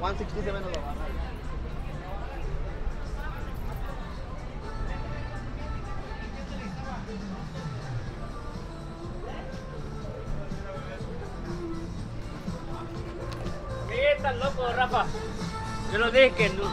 167 on the bar. Estás loco, Rafa. Yo lo dije. Gracias.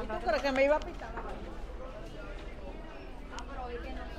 ¿Tú crees que me iba a pitar la vaina? Ah, pero hoy que no está.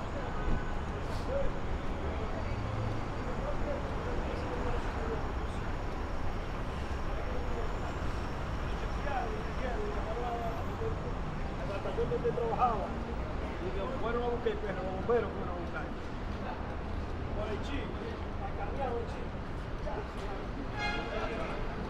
trabajaba y lo fueron a buscar, pero los bomberos fueron a buscar por el chico, a cambiar el chico.